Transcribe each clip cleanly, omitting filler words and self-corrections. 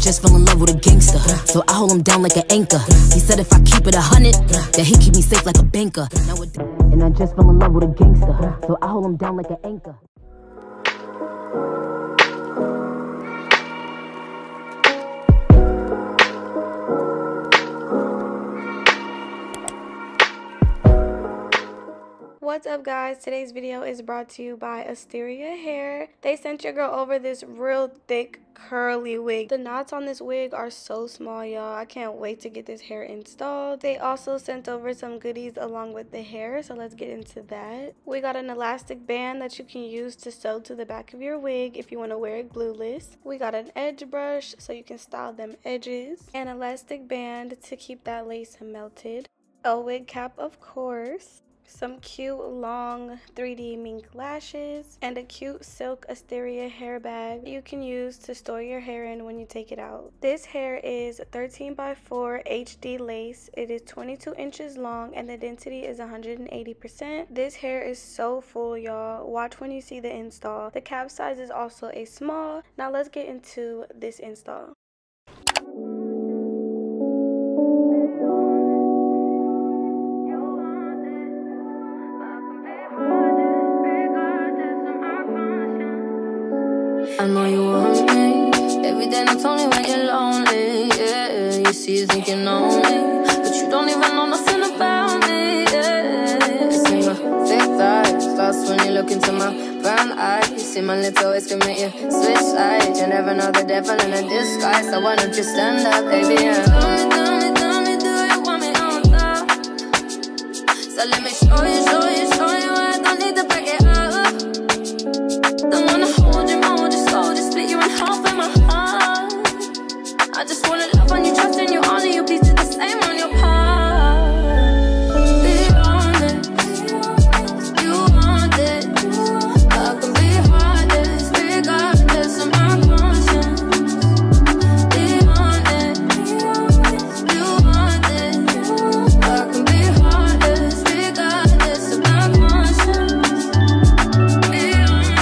just fell in love with a gangster, so I hold him down like an anchor. He said if I keep it 100, that he keep me safe like a banker. And I just fell in love with a gangster, so I hold him down like an anchor. What's up, guys? Today's video is brought to you by Asteria Hair. They sent your girl over this real thick curly wig. The knots on this wig are so small, y'all. I can't wait to get this hair installed. They also sent over some goodies along with the hair, so let's get into that. We got an elastic band that you can use to sew to the back of your wig if you want to wear it glueless. We got an edge brush so you can style them edges. An elastic band to keep that lace melted. A wig cap, of course. Some cute long 3D mink lashes, and a cute silk Asteria hair bag you can use to store your hair in when you take it out. This hair is 13x4 HD lace. It is 22 inches long and the density is 180%. This hair is so full, y'all. Watch when you see the install. The cap size is also a small. Now let's get into this install. I know you want me. Every day not only when you're lonely, yeah. You see you think you know me, but you don't even know nothing about me, yeah. You see my thick thighs, lost when you look into my brown eyes. You see my lips always commit you, switch sides. You never know the devil in a disguise, so why don't you stand up, baby, yeah. Tell me, do you want me on top? So let me show you I don't need to break it up. Don't wanna hold you more, just split you in half in my heart. I just wanna love on you, trust in you, honor you, pieces the same on your part. Be honest, you want it. I can be hardest, regardless of my conscience. Be honest, you want it. I can be hardest, regardless of my conscience. Be honest,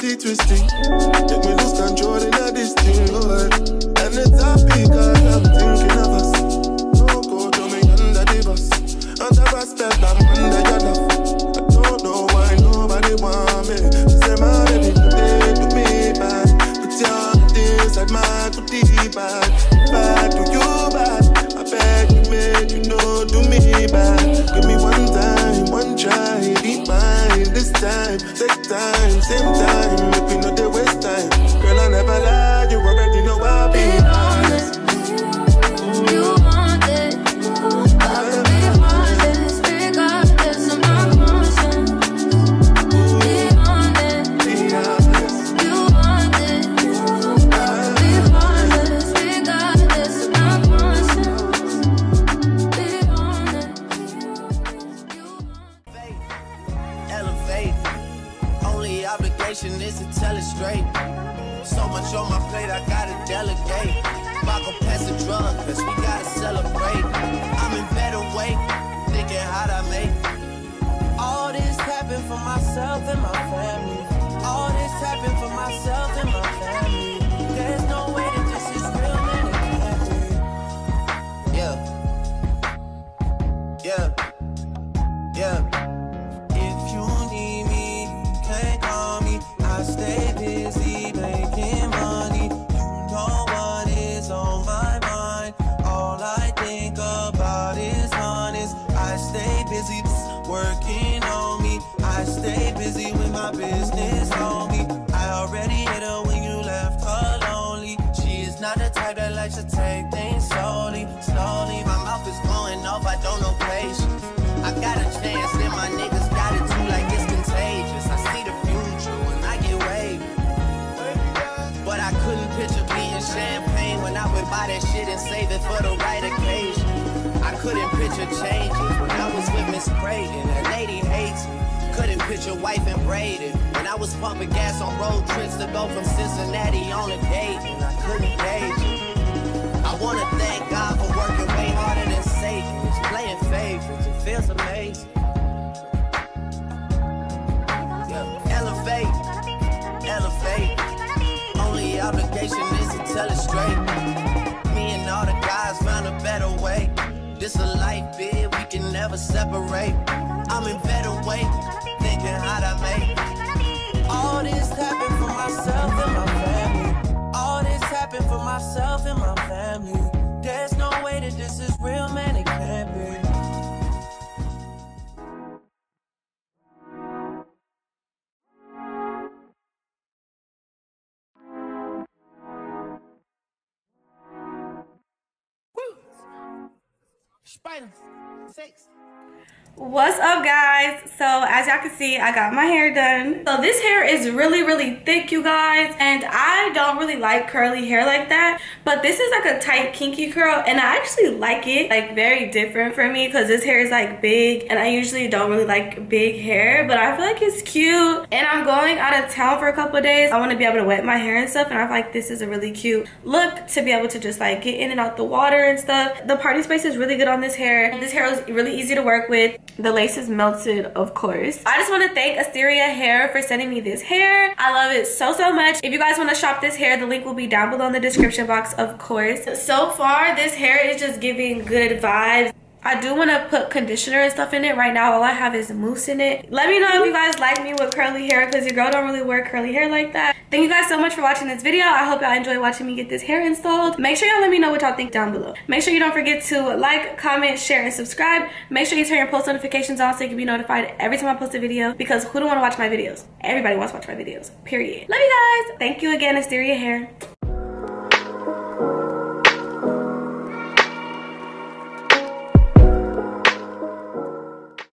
you twisting, take me loose control in a distinct world. And it's happy because I'm thinking of us. No go to me under the bus, under respect I'm under your love. I don't know why nobody want me. Say my baby today to me bad, but your things like mine to be bad. Bad to you bad, I beg you make you know do me bad. Give me one time, one try, be mine this time. Take time, same time. It's a on, cause we gotta celebrate. I'm in bed awake, thinking how'd I make all this happen for myself and my family. All this happen for myself and my family. There's no way that this is real, man, it can't be. Yeah, yeah, yeah. If you need me, you can't call me. I stay busy making money. You know what is on my mind. All I think about is honest. I stay busy working on me. I stay busy with my business, homie. I already hit her when you left her lonely. She is not the type that likes to take things slowly, slowly. My mouth is going off, I don't know patience. I got a chance and my niggas got it too, like it's contagious. I see the future and I get wavy, but I couldn't picture being champagne when I would buy that shit and save it for the right occasion. I couldn't picture changes when I was with Miss Braden. That lady hates me. Couldn't picture wife and Braden when I was pumping gas on road trips to go from Cincinnati on a date, and I couldn't date you. I wanna thank God for working way harder than Satan. It's playing favorites, it feels amazing. Yeah. Elevate, elevate. Only obligation is to tell it straight. Me and all the guys found a better way. This a life, bid we can never separate. I'm in bed awake, thinking how'd I make all this happen for myself and my family. All this happen for myself and my family. There's no way that this is real, man, it can't be. What's up, guys? So as y'all can see, I got my hair done. So this hair is really thick, you guys, and I don't really like curly hair like that, but this is like a tight kinky curl and I actually like it. Like, very different for me because this hair is like big and I usually don't really like big hair, but I feel like it's cute. And I'm going out of town for a couple days. I want to be able to wet my hair and stuff, and I feel like this is a really cute look to be able to just like get in and out the water and stuff. The party space is really good on this hair. This hair is really easy to work with. The lace is melted, of course. I just want to thank Asteria Hair for sending me this hair. I love it so much. If you guys want to shop this hair, the link will be down below in the description box, of course. So far, this hair is just giving good vibes. I do want to put conditioner and stuff in it. Right now all I have is mousse in it. Let me know if you guys like me with curly hair, because your girl don't really wear curly hair like that. Thank you guys so much for watching this video. I hope y'all enjoy watching me get this hair installed. Make sure y'all let me know what y'all think down below. Make sure you don't forget to like, comment, share, and subscribe. Make sure you turn your post notifications on so you can be notified every time I post a video, because who don't want to watch my videos? Everybody wants to watch my videos, period. Love you guys. Thank you again, Asteria Hair.